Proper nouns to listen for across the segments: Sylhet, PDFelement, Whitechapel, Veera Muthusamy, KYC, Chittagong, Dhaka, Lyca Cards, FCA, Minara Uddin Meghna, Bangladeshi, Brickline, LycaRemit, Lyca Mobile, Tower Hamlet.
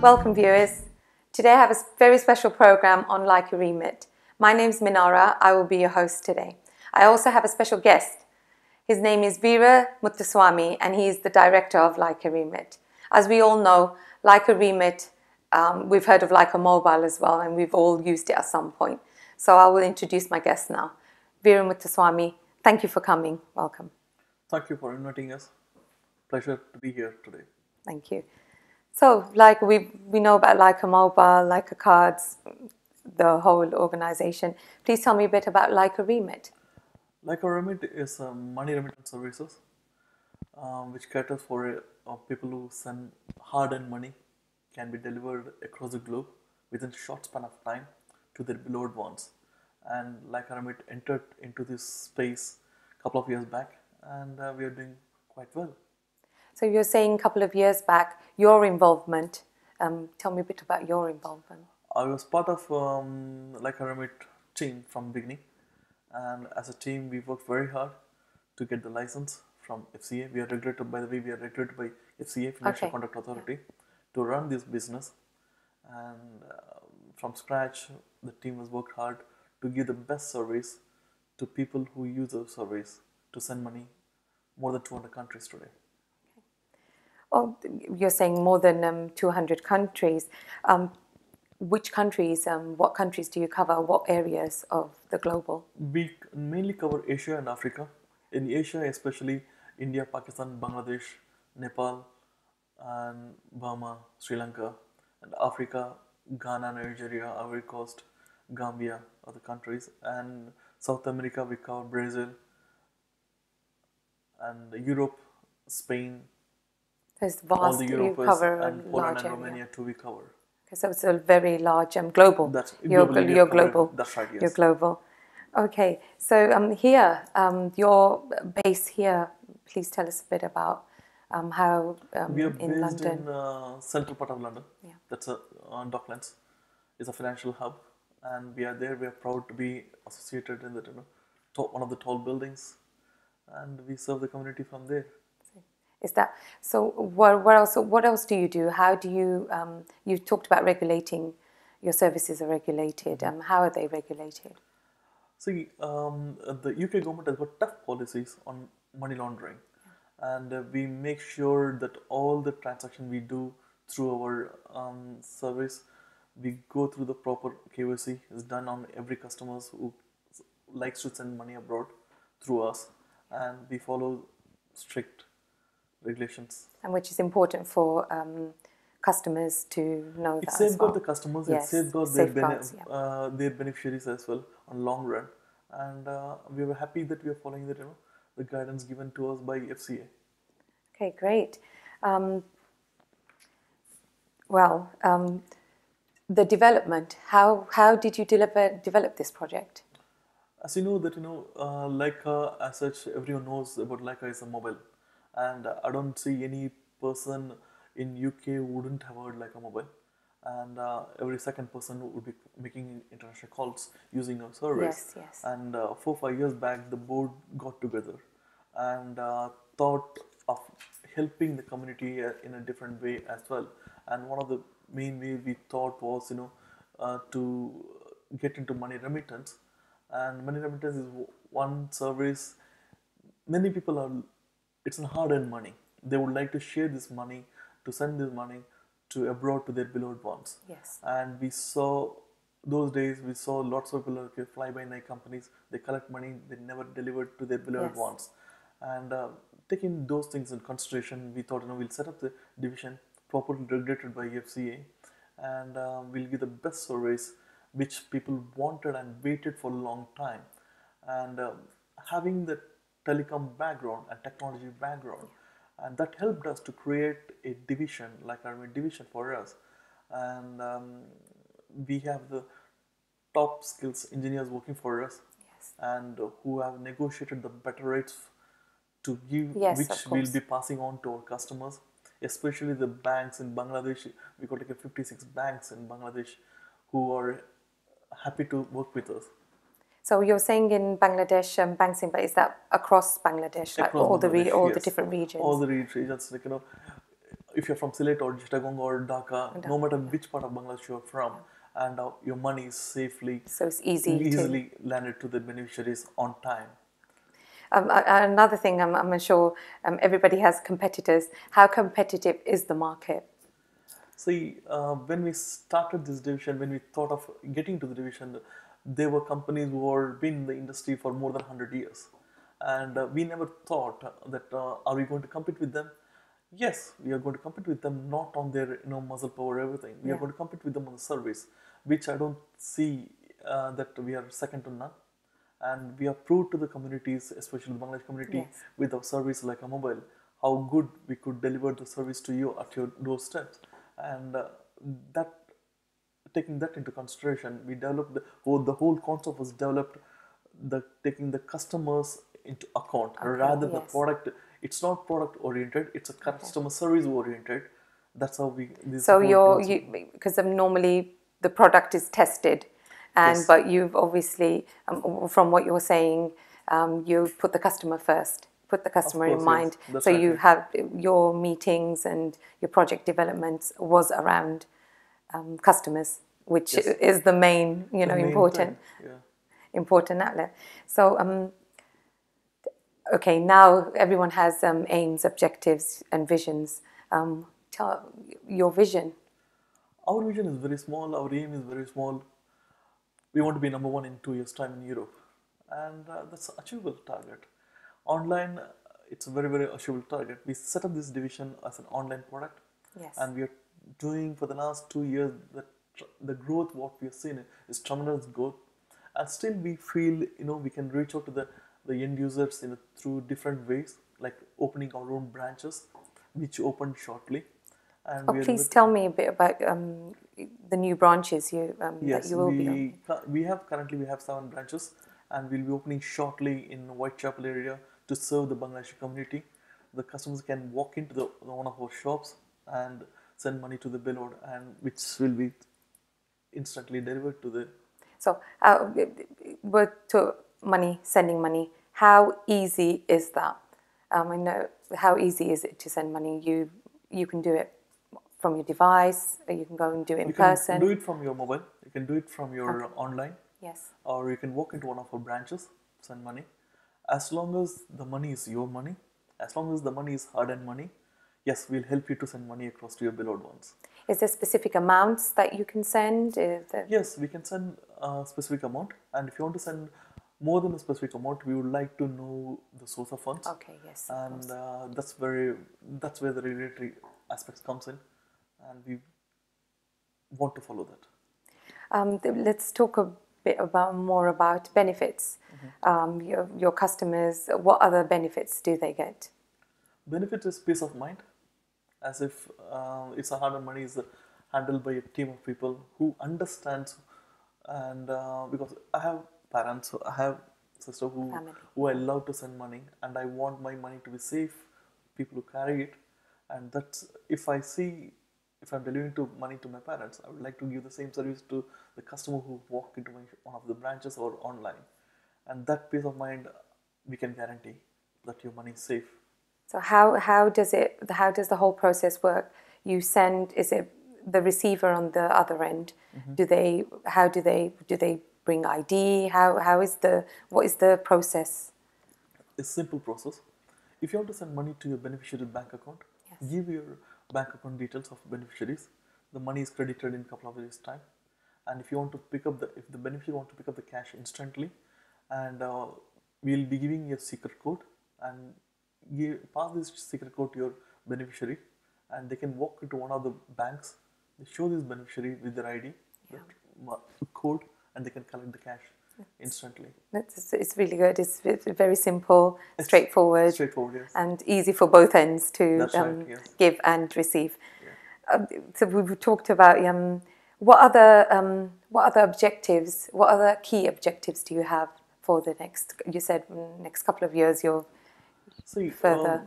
Welcome viewers. Today I have a very special program on LycaRemit. My name's Minara. I will be your host today. I also have a special guest. His name is Veera Muthusamy and he is the director of LycaRemit. As we all know, LycaRemit, we've heard of Lyca Mobile as well and we've all used it at some point. So I will introduce my guest now. Veera Muthusamy, thank you for coming. Welcome. Thank you for inviting us. Pleasure to be here today. Thank you. So, like we know about Lyca Mobile, Lyca Cards, the whole organization. Please tell me a bit about LycaRemit. LycaRemit is a money remittance services which caters for people who send hard-earned money, can be delivered across the globe within a short span of time to their beloved ones. And LycaRemit entered into this space a couple of years back, and we are doing quite well. So you're saying a couple of years back, your involvement. Tell me a bit about your involvement. I was part of LycaRemit team from the beginning, and as a team we worked very hard to get the license from FCA. We are regulated, by the way, we are regulated by FCA, Financial Conduct Authority, to run this business. And from scratch, the team has worked hard to give the best service to people who use the service to send money more than 200 countries today. Oh, you're saying more than 200 countries. Which countries, what countries do you cover? What areas of the global? We mainly cover Asia and Africa. In Asia, especially India, Pakistan, Bangladesh, Nepal, and Burma, Sri Lanka. And Africa, Ghana, Nigeria, Ivory Coast, Gambia, other countries. And South America, we cover Brazil. And Europe, Spain. It's vast. All the you cover and Poland and Romania too we cover. Okay, so it's a very large global. That's you're global. That's right, yes. You're global. Okay, so here, your base here, please tell us a bit about how we are in based London. In central part of London. Yeah. That's Docklands. It's a financial hub and we are there. We are proud to be associated in the one of the tall buildings and we serve the community from there. Is that so? What else do you do? How do you? You've talked about regulating. Your services are regulated. How are they regulated? See, the UK government has got tough policies on money laundering, and we make sure that all the transactions we do through our service, we go through the proper KYC. It's done on every customer who likes to send money abroad through us, and we follow strict regulations. And which is important for customers to know that. It safeguards the customers, yes, it safeguards their beneficiaries as well on long run. And we were happy that we are following the guidance given to us by FCA. Okay, great. The development, how did you develop this project? As you know that, Lyca as such, everyone knows about Lyca is a mobile. And I don't see any person in UK who wouldn't have heard Lyca Mobile. And every second person would be making international calls using our service. Yes, yes. And 4 or 5 years back, the board got together and thought of helping the community in a different way as well. And one of the main ways we thought was, to get into money remittance. And money remittance is one service many people are. It's hard-earned money. They would like to share this money, to send this money to abroad to their beloved ones. Yes. And we saw those days. We saw lots of people fly-by-night companies. They collect money. They never delivered to their beloved ones. And taking those things in consideration, we thought, we'll set up the division properly regulated by FCA, and we'll give the best service which people wanted and waited for a long time. And having the telecom background and technology background, and that helped us to create a division, LycaRemit division for us. And we have the top skills engineers working for us, and who have negotiated the better rates to give, which we'll be passing on to our customers, especially the banks in Bangladesh. We got like 56 banks in Bangladesh who are happy to work with us. So you're saying in Bangladesh, banks in, is that across Bangladesh, across all Bangladesh, all the different regions? All the regions, if you're from Sylhet or Chittagong or Dhaka, no matter which part of Bangladesh you're from, and your money is safely, so it's easily landed to the beneficiaries on time. Another thing, I'm sure everybody has competitors. How competitive is the market? See, when we started this division, when we thought of getting to the division, there were companies who had been in the industry for more than 100 years. And we never thought that, are we going to compete with them? Yes, we are going to compete with them, not on their muscle power or everything. We are going to compete with them on the service, which I don't see that we are second to none. And we have proved to the communities, especially the Bangladesh community, with our service like a mobile, how good we could deliver the service to you at your doorstep. And that, taking that into consideration, we developed the whole concept was developed, taking the customers into account rather than the product. It's not product oriented; it's a customer service oriented. That's how we. So because normally the product is tested, and but you've obviously, from what you're saying, you put the customer first. Put the customer in mind. So you have your meetings and your project developments was around customers, which is the main, important outlet. So, okay, now everyone has aims, objectives, and visions. Tell your vision. Our vision is very small. Our aim is very small. We want to be number 1 in 2 years' time in Europe, and that's an achievable target. Online, it's a very, very achievable target. We set up this division as an online product, and we are doing for the last 2 years that the growth what we have seen is tremendous growth, and still we feel we can reach out to the end users through different ways, like opening our own branches, which opened shortly. And please tell me a bit about the new branches you that you will be opening. We currently have 7 branches, and we'll be opening shortly in Whitechapel area. To serve the Bangladeshi community, the customers can walk into one of our shops and send money to the billboard, and which will be instantly delivered to the. So, sending money. How easy is that? I know how easy is it to send money. You can do it from your device. Or you can go and do it in person. You can do it from your mobile. You can do it from your online. Yes. Or you can walk into one of our branches, send money. As long as the money is your money, as long as the money is hard-earned money, yes, we'll help you to send money across to your billboard ones. Is there specific amounts that you can send? Yes, we can send a specific amount, and if you want to send more than a specific amount, we would like to know the source of funds. Okay, yes. And that's where the regulatory aspects comes in, and we want to follow that. Let's talk a bit more about benefits. Your customers, what other benefits do they get? Benefit is peace of mind, as if it's a hard-earned money is handled by a team of people who understands, and because I have parents, I have sister who I love to send money, and I want my money to be safe, people who carry it, and that's if I'm delivering money to my parents, I would like to give the same service to the customer who walk into one of the branches or online. And that peace of mind, we can guarantee that your money is safe. So how does the whole process work? You send, is it the receiver on the other end? Do they bring ID? What is the process? It's a simple process. If you want to send money to your beneficiary bank account, give your bank account details of beneficiaries. The money is credited in a couple of days' time. And if you want to pick up if the beneficiary wants to pick up the cash instantly, and we'll be giving you a secret code, and pass this secret code to your beneficiary, and they can walk into one of the banks, they show this beneficiary with their ID, the code, and they can collect the cash instantly. It's really good. It's very simple, straightforward, and easy for both ends to give and receive. So we've talked about what other key objectives do you have for the next, you said next couple of years you're further?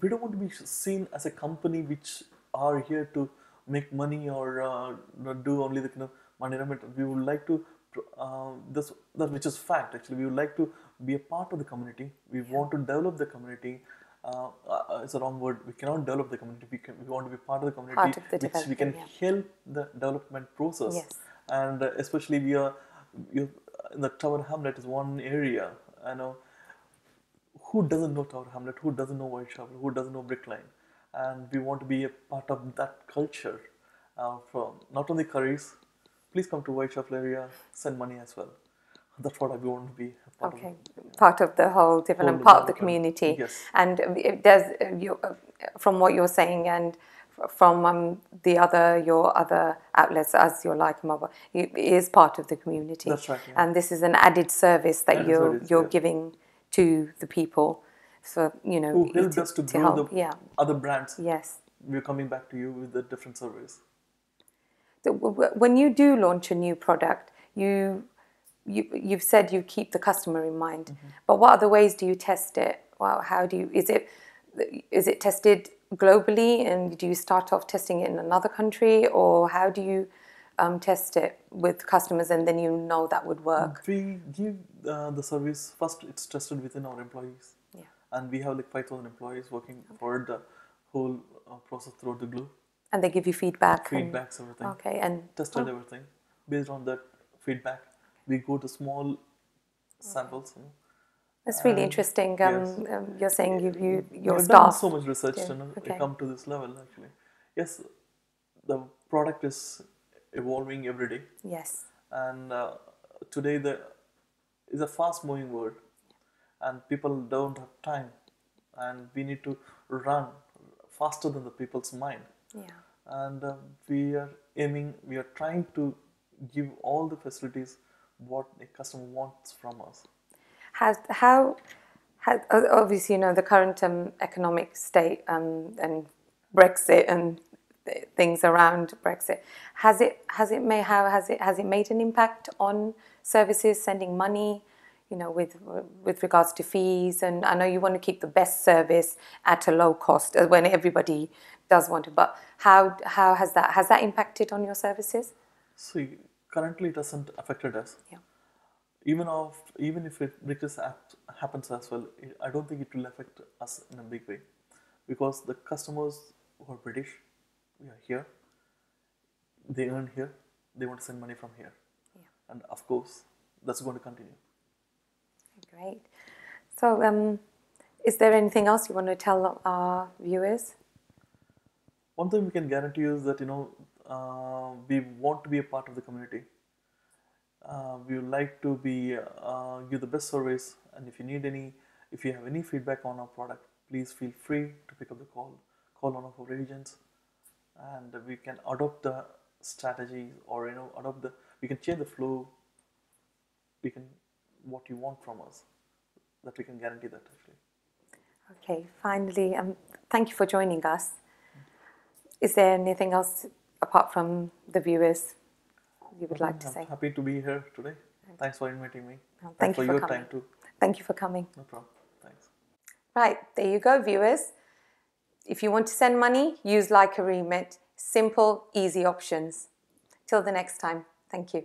We don't want to be seen as a company which are here to make money or not do only the money remit. We would like to, which is fact actually, we would like to be a part of the community. We want to develop the community it's a wrong word, we cannot develop the community, we want to be part of the community, which we can help the development process. Yes. And especially we are in the Tower Hamlet is one area, I know, who doesn't know Tower Hamlet, who doesn't know Whitechapel, who doesn't know Brickline, and we want to be a part of that culture from not only Curries, please come to Whitechapel area, send money as well. That's what I want to be part of. Okay, part of the whole development, part of the community. Yes. And there's, from what you're saying and from your other outlets as your Lyca Mobile, it is part of the community. That's right. Yeah. And this is an added service that you're giving to the people. So, you know, who helped us to grow the other brands. Yes. We're coming back to you with the different surveys. So when you do launch a new product, you've said you keep the customer in mind, but what other ways do you test it? Well, how do you, is it tested globally, and do you start off testing it in another country, or how do you test it with customers and then you know that would work? We give the service first. It's tested within our employees, and we have like 5,000 employees working for the whole process throughout the globe. And they give you feedback. Feedbacks, everything. Okay, and tested everything based on that feedback. We go to small samples. You know, that's really interesting. You're saying your staff. I've done so much research to come to this level, actually. Yes, the product is evolving every day. Yes. And today is a fast-moving world, and people don't have time, and we need to run faster than the people's mind. Yeah. And we are trying to give all the facilities what the customer wants from us. How obviously, you know, the current economic state and Brexit and things around Brexit, has it made an impact on services, sending money, you know, with regards to fees? And I know you want to keep the best service at a low cost when everybody does want to, but how has that impacted on your services? See, currently it hasn't affected us. Yeah. Even if this happens as well, I don't think it will affect us in a big way, because the customers who are British, we are here, they earn here, they want to send money from here, and of course that's going to continue. Great. So, is there anything else you want to tell our viewers? One thing we can guarantee is that, you know, we want to be a part of the community. We would like to be give the best service, and if you have any feedback on our product, please feel free to pick up the call one of our agents, and we can adopt the strategy, or, you know, we can change the flow. We can what you want from us, that we can guarantee that, actually. Okay. Finally, thank you for joining us. Is there anything else apart from the viewers you would like to say? I'm happy to be here today. Thanks for inviting me. Well, thank you for your time too. Thank you for coming. No problem. Thanks. Right. There you go, viewers. If you want to send money, use LycaRemit. Simple, easy options. Till the next time. Thank you.